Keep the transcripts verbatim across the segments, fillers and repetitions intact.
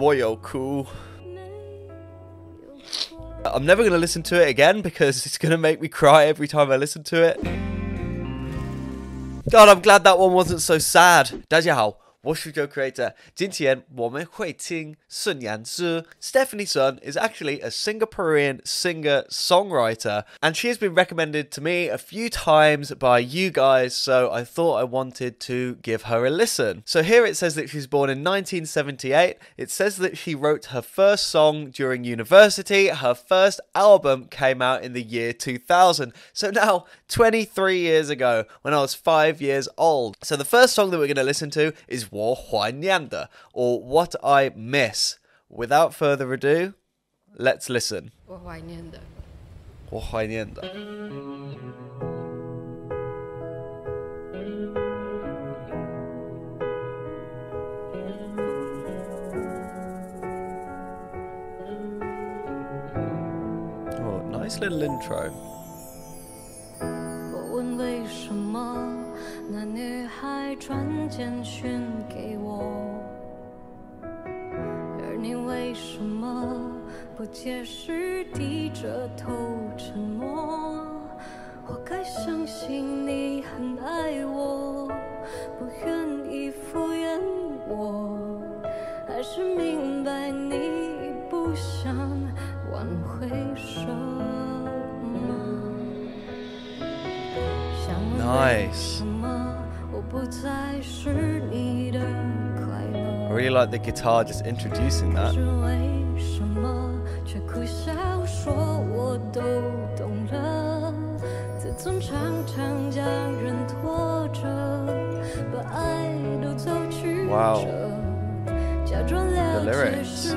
Woyoku. I'm never going to listen to it again because it's going to make me cry every time I listen to it. God, I'm glad that one wasn't so sad. 大家好，我是 Joe Creator. 今天我们会听 Sun Yanzi. Stephanie Sun is actually a Singaporean singer-songwriter, and she has been recommended to me a few times by you guys, so I thought I wanted to give her a listen. So here it says that she's born in nineteen seventy-eight. It says that she wrote her first song during university. Her first album came out in the year two thousand. So now, twenty-three years ago, when I was five years old. So the first song that we're going to listen to is 我懷念的, or What I Miss. Without further ado, let's listen. 我懷念的. 我懷念的. 我懷念的. Oh, nice little intro. 我問為什麼 那女孩传简讯给我，而你为什么不解释低着头沉默？我该相信你很爱我，不愿意敷衍我，还是明白你不想挽回什么 ？Nice. I really like the guitar just introducing that. Wow. The lyrics.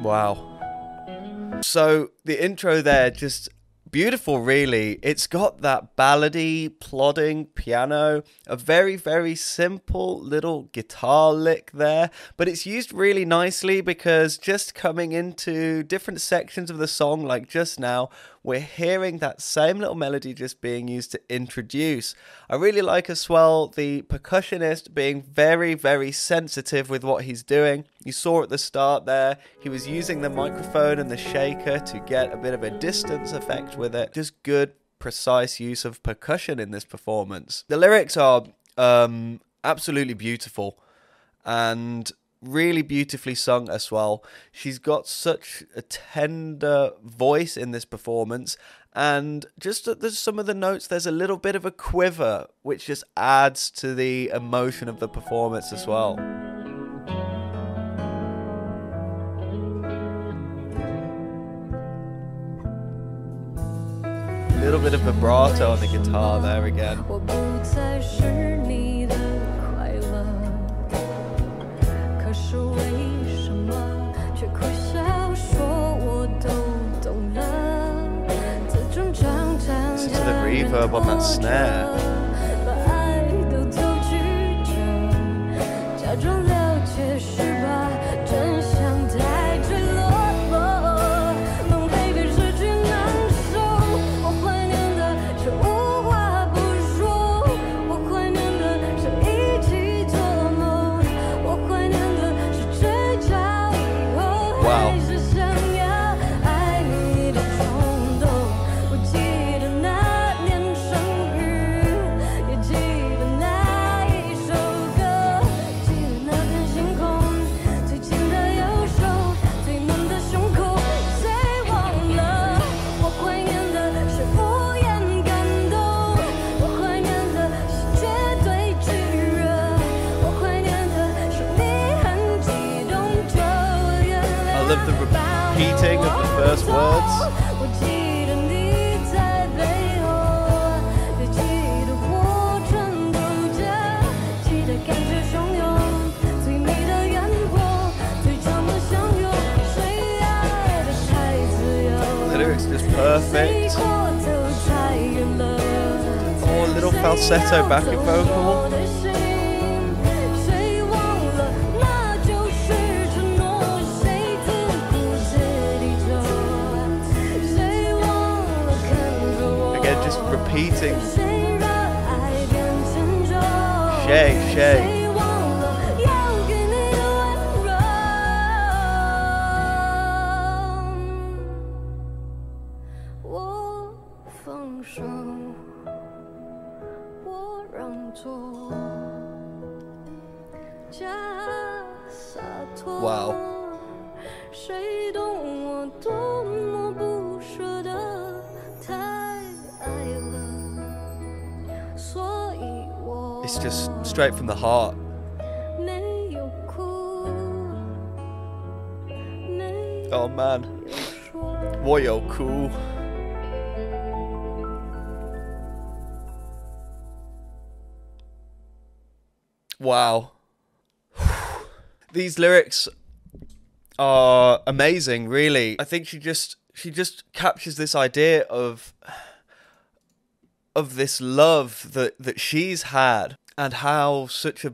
Wow. So the intro there, just beautiful, really. It's got that ballady, plodding piano, a very, very simple little guitar lick there, but it's used really nicely because just coming into different sections of the song, like just now, we're hearing that same little melody just being used to introduce. I really like as well the percussionist being very, very sensitive with what he's doing. You saw at the start there, he was using the microphone and the shaker to get a bit of a distance effect with it. Just good, precise use of percussion in this performance. The lyrics are um, absolutely beautiful and really beautifully sung as well. She's got such a tender voice in this performance, and just at the, some of the notes, there's a little bit of a quiver, which just adds to the emotion of the performance as well. A little bit of vibrato on the guitar there again. Listen to the reverb on that snare. I love the repeating of the first words. it's just perfect. Oh, a little falsetto back and vocal. Again, just repeating. Shake, shake. Wow. It's just straight from the heart. Oh man. Woyo cool. Wow. These lyrics are amazing, really. I think she just she just captures this idea of of this love that that she's had, and how such a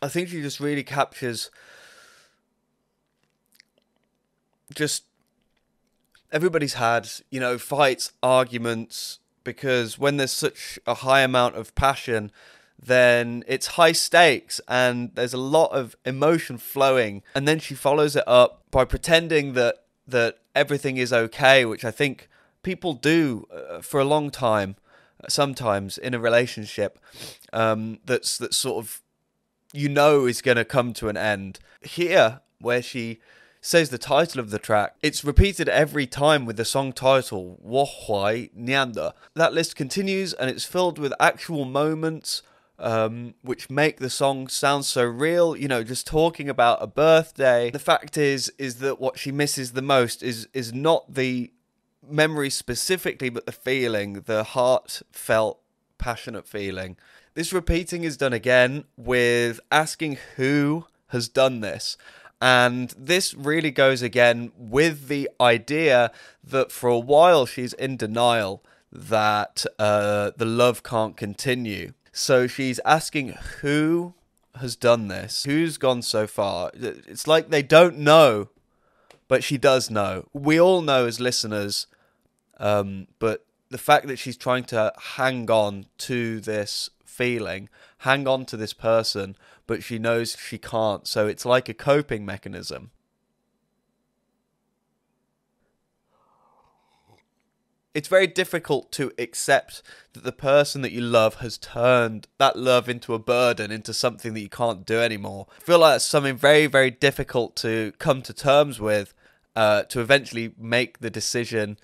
I think she just really captures just everybody's had, you know, fights, arguments, because when there's such a high amount of passion, then it's high stakes and there's a lot of emotion flowing. And then she follows it up by pretending that that everything is okay, which I think people do uh, for a long time, sometimes in a relationship um, that's that sort of, you know, is going to come to an end. Here, where she says the title of the track, it's repeated every time with the song title, Wo Hui Nian Ta. That list continues, and it's filled with actual moments um, which make the song sound so real. You know, just talking about a birthday. The fact is, is that what she misses the most is, is not the memory specifically, but the feeling, the heartfelt, passionate feeling. This repeating is done again with asking who has done this. And this really goes again with the idea that for a while she's in denial that uh, the love can't continue. So she's asking who has done this, who's gone so far. It's like they don't know, but she does know. We all know as listeners, um, but the fact that she's trying to hang on to this feeling, hang on to this person, but she knows she can't, so it's like a coping mechanism. It's very difficult to accept that the person that you love has turned that love into a burden, into something that you can't do anymore. I feel like that's something very, very difficult to come to terms with, uh, to eventually make the decision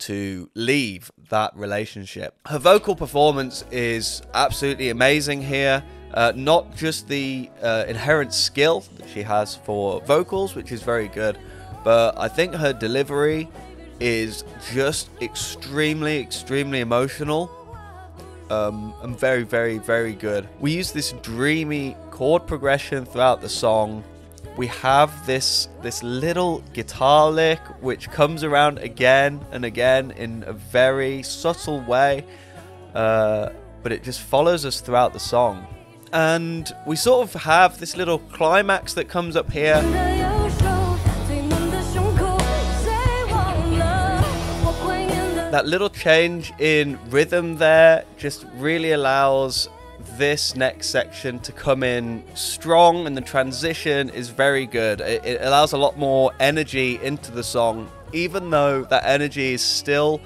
to leave that relationship. Her vocal performance is absolutely amazing here. Uh, not just the uh, inherent skill that she has for vocals, which is very good, but I think her delivery is just extremely, extremely emotional um, and very, very, very good. We use this dreamy chord progression throughout the song. We have this this little guitar lick which comes around again and again in a very subtle way, uh, but it just follows us throughout the song. And we sort of have this little climax that comes up here. That little change in rhythm there just really allows this next section to come in strong, and the transition is very good. It, it allows a lot more energy into the song, even though that energy is still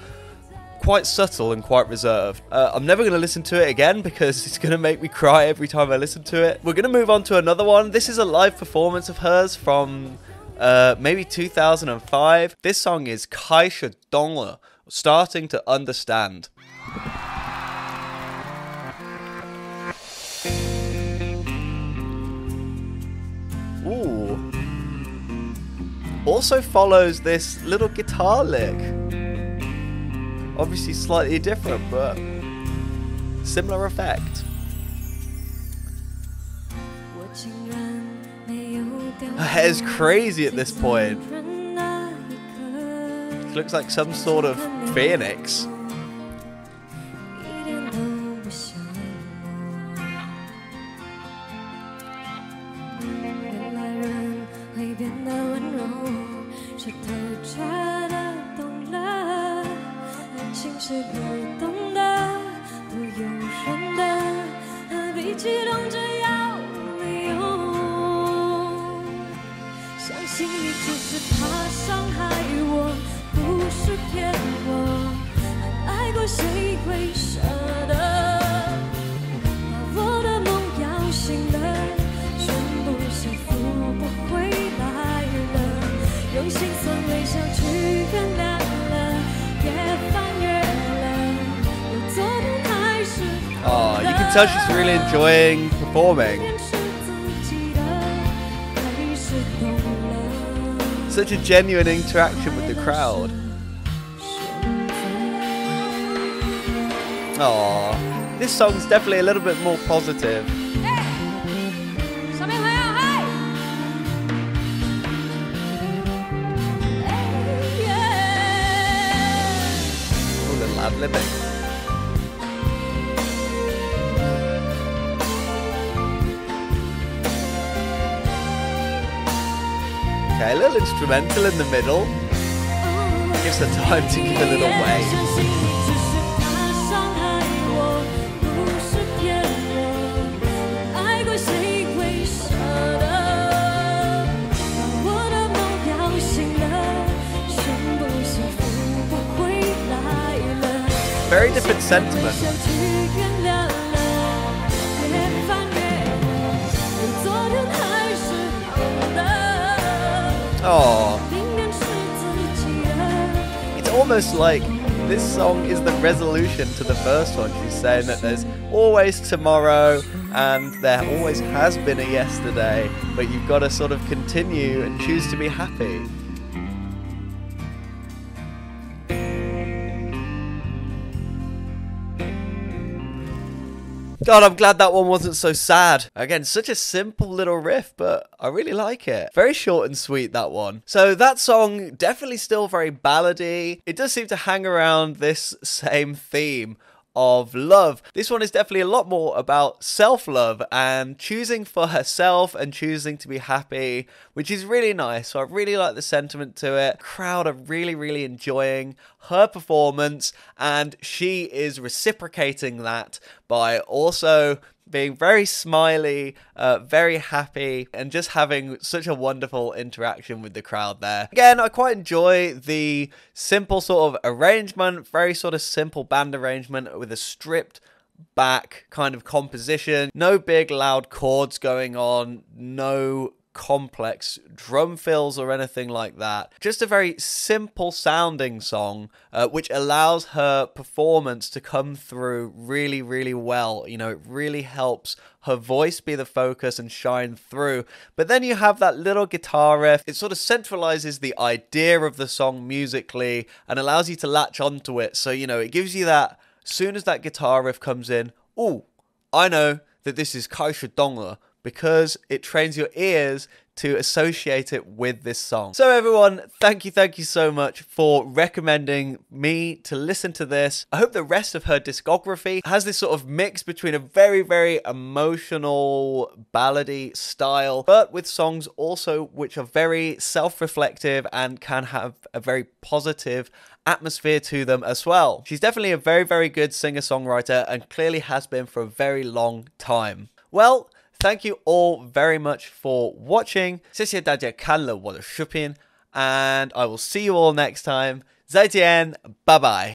quite subtle and quite reserved. Uh, I'm never going to listen to it again because it's going to make me cry every time I listen to it. We're going to move on to another one. This is a live performance of hers from uh, maybe two thousand five. This song is Kaishi Dong Le, Starting to Understand. Ooh. Also follows this little guitar lick. Obviously slightly different, but Similar effect. Her hair's crazy at this point. She looks like some sort of phoenix. Oh, you can tell she's really enjoying performing. Such a genuine interaction with the crowd. Oh, this song's definitely a little bit more positive. Oh, the loud living. Okay, a little instrumental in the middle. Gives her time to give a little way. Very different sentiment. Oh, it's almost like this song is the resolution to the first one. She's saying that there's always tomorrow and there always has been a yesterday, but you've got to sort of continue and choose to be happy. God, I'm glad that one wasn't so sad. Again, such a simple little riff, but I really like it. Very short and sweet, that one. So that song, definitely still very ballady. It does seem to hang around this same theme of love. This one is definitely a lot more about self-love and choosing for herself and choosing to be happy, which is really nice. So I really like the sentiment to it. Crowd are really, really enjoying her performance, and she is reciprocating that by also being very smiley, uh, very happy, and just having such a wonderful interaction with the crowd there. Again, I quite enjoy the simple sort of arrangement, very sort of simple band arrangement with a stripped back kind of composition. No big loud chords going on, no complex drum fills or anything like that. Just a very simple sounding song, uh, which allows her performance to come through really, really well. You know, it really helps her voice be the focus and shine through. But then you have that little guitar riff. It sort of centralizes the idea of the song musically and allows you to latch onto it. So, you know, it gives you that, as soon as that guitar riff comes in, oh, I know that this is Kaishi Dong Le, because it trains your ears to associate it with this song. So everyone, thank you, thank you so much for recommending me to listen to this. I hope the rest of her discography has this sort of mix between a very, very emotional ballady style, but with songs also which are very self-reflective and can have a very positive atmosphere to them as well. She's definitely a very, very good singer-songwriter and clearly has been for a very long time. Well, thank you all very much for watching. 谢谢大家看了我的视频, and I will see you all next time. 再见, bye bye.